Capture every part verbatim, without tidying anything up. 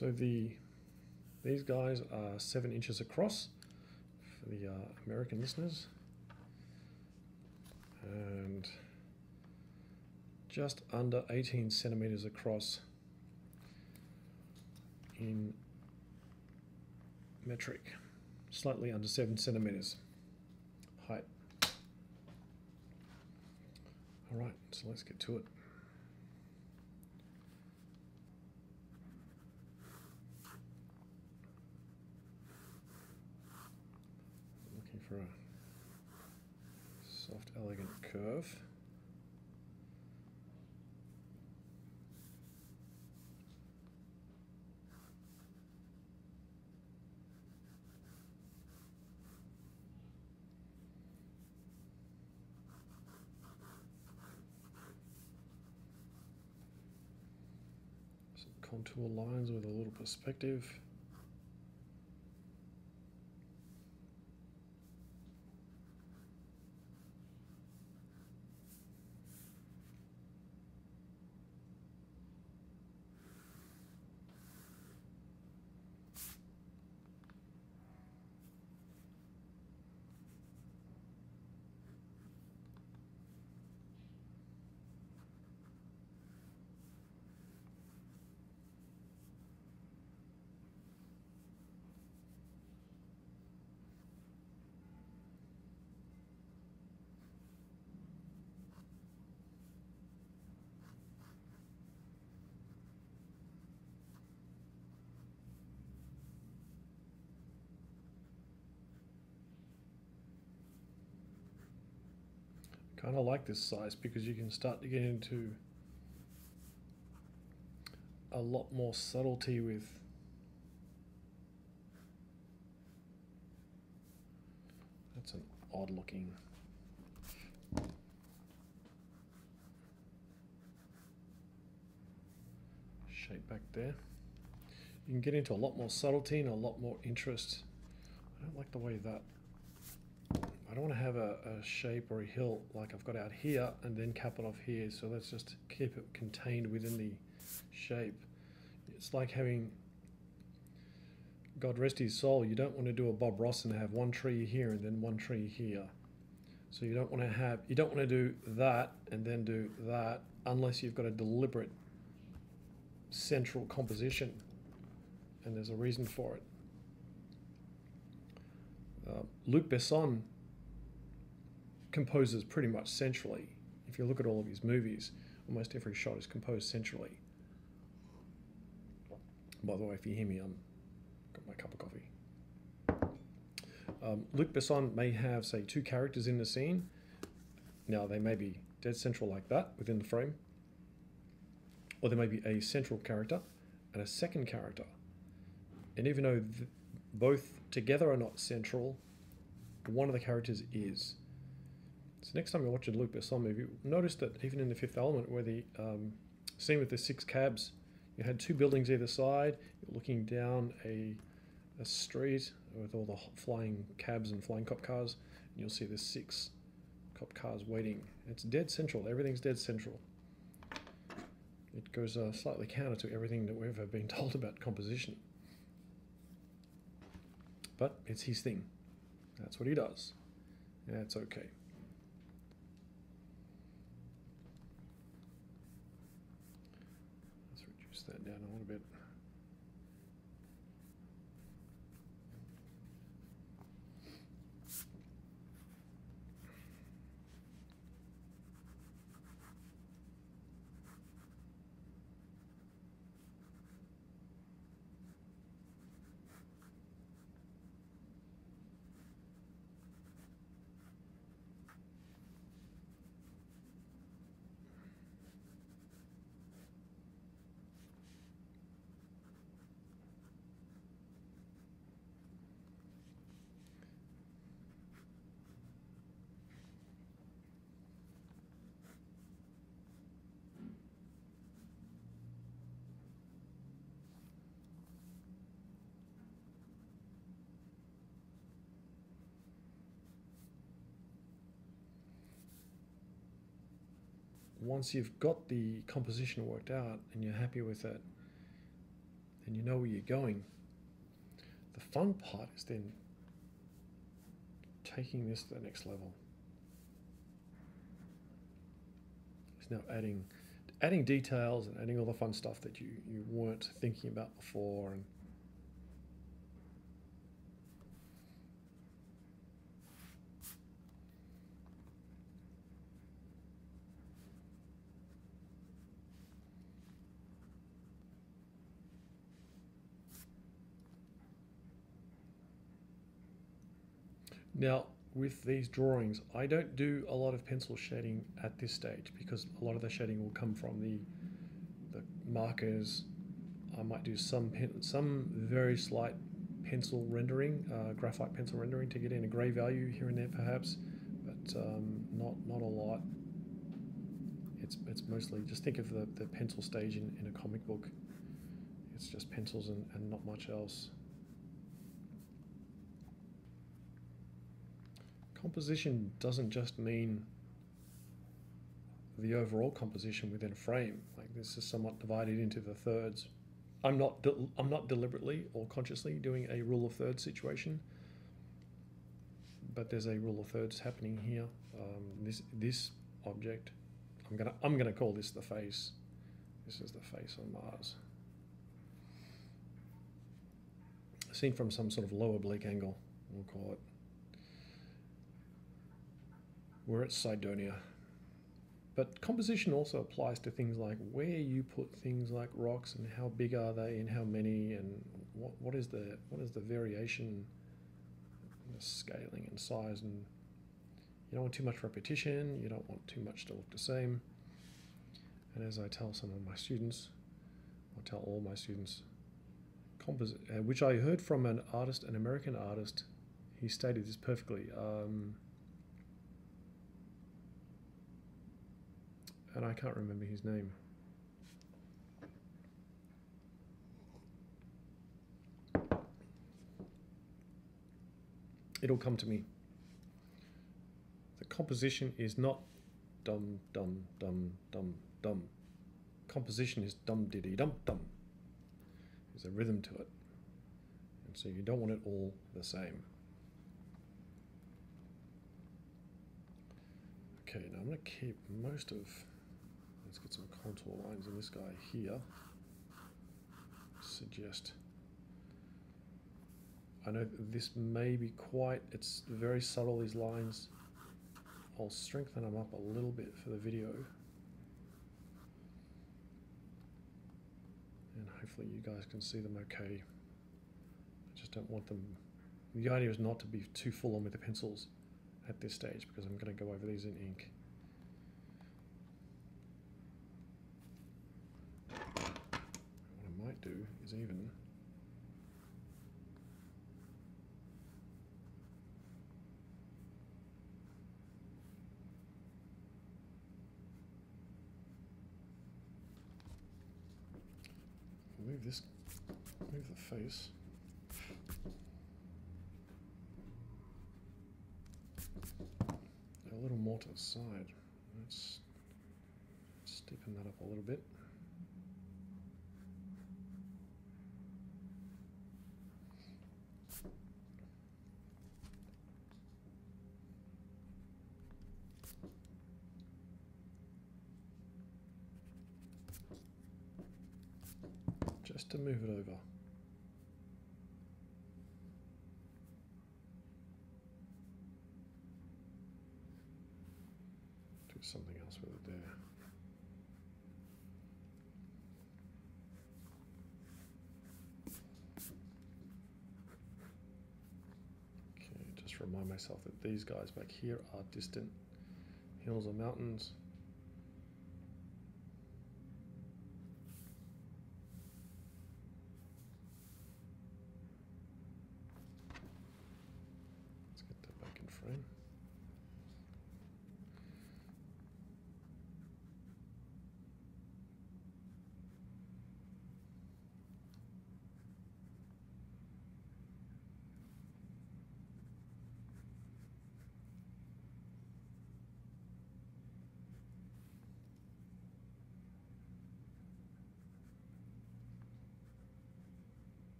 So the these guys are seven inches across for the uh, American listeners, and just under eighteen centimeters across in metric, slightly under seven centimeters height. All right, so let's get to it. Looking for a soft, elegant curve. Contour lines with a little perspective. Kind of like this size because you can start to get into a lot more subtlety with that's an odd looking shape back there. You can get into a lot more subtlety and a lot more interest. I don't like the way that I don't want to have a, a shape or a hill like I've got out here and then cap it off here, so let's just keep it contained within the shape. It's like having, God rest his soul, you don't want to do a Bob Ross and have one tree here and then one tree here. So you don't want to have, you don't want to do that and then do that unless you've got a deliberate central composition, and there's a reason for it. Uh, Luc Besson composes pretty much centrally. If you look at all of his movies, almost every shot is composed centrally. By the way, if you hear me, I'm got my cup of coffee. Um, Luc Besson may have, say, two characters in the scene. Now they may be dead central like that within the frame, or there may be a central character and a second character. And even though th both together are not central, one of the characters is. So next time you're watching a Luc Besson movie, notice that even in The Fifth Element, where the um, scene with the six cabs, you had two buildings either side, you're looking down a, a street with all the flying cabs and flying cop cars, and you'll see the six cop cars waiting. It's dead central, everything's dead central. It goes uh, slightly counter to everything that we've ever been told about composition. But it's his thing, that's what he does, and that's okay. That down a little bit. Once you've got the composition worked out and you're happy with it, and you know where you're going. The fun part is then taking this to the next level. It's now adding adding details and adding all the fun stuff that you, you weren't thinking about before. And now, with these drawings, I don't do a lot of pencil shading at this stage because a lot of the shading will come from the, the markers. I might do some pen, some very slight pencil rendering, uh, graphite pencil rendering to get in a grey value here and there perhaps, but um, not not a lot. It's, it's mostly, just think of the, the pencil stage in, in a comic book. It's just pencils and, and not much else. Composition doesn't just mean the overall composition within a frame. Like, this is somewhat divided into the thirds. I'm not de I'm not deliberately or consciously doing a rule of thirds situation, but there's a rule of thirds happening here. Um, this this object, I'm gonna I'm gonna call this the face. This is the face on Mars, seen from some sort of low oblique angle, we'll call it. We're at Cydonia. But composition also applies to things like where you put things like rocks and how big are they and how many and what, what is the what is the variation, the scaling and size. And you don't want too much repetition, you don't want too much to look the same. And as I tell some of my students, I tell all my students, composite, uh, which I heard from an artist, an American artist, he stated this perfectly. Um, And I can't remember his name. It'll come to me. The composition is not dum dum dum dum dum. Composition is dum diddy dum dum. There's a rhythm to it, and so you don't want it all the same. Okay, now I'm going to keep most of. Let's get some contour lines in this guy here. Suggest. I know this may be quite, it's very subtle, these lines. I'll strengthen them up a little bit for the video. And hopefully you guys can see them okay. I just don't want them, the idea is not to be too full on with the pencils at this stage because I'm going to go over these in ink. Do is even move this, move the face. A little more to the side. Let's steepen that up a little bit. To move it over. Do something else with it there. Okay, just remind myself that these guys back here are distant hills or mountains.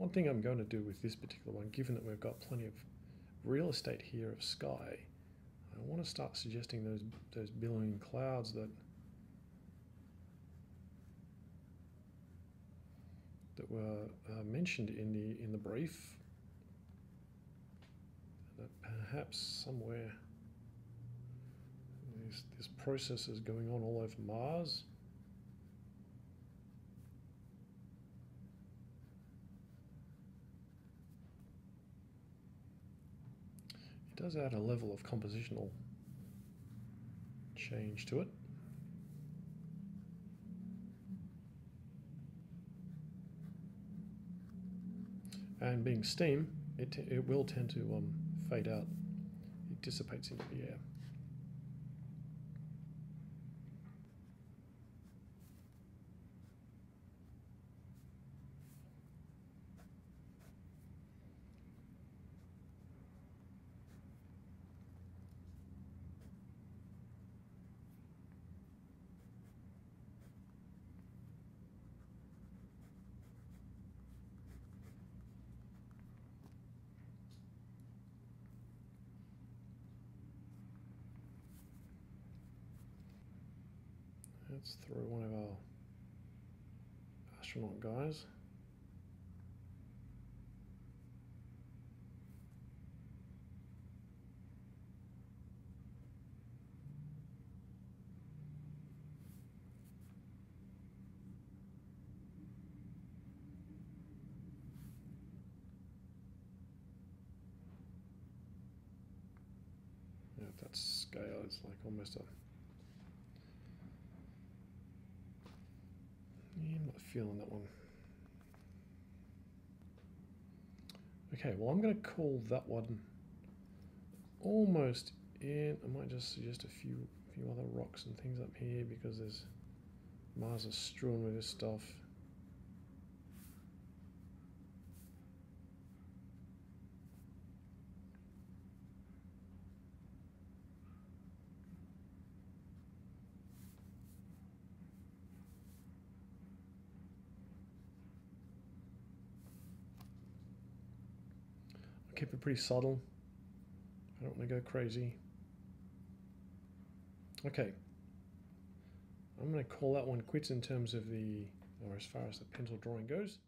One thing I'm going to do with this particular one, given that we've got plenty of real estate here of sky, I want to start suggesting those those billowing clouds that that were uh, mentioned in the in the brief, that perhaps somewhere this, this process is going on all over Mars. It does add a level of compositional change to it. And being steam, it, t it will tend to um, fade out. It dissipates into the air. Let's throw one of our astronaut guys. Yeah, that scale is like almost a feeling that one. Okay, well, I'm going to call that one almost in. I might just suggest a few few other rocks and things up here, because there's Mars is strewn with this stuff. Keep it pretty subtle. I don't want to go crazy. Okay, I'm going to call that one quits in terms of the, or as far as the pencil drawing goes.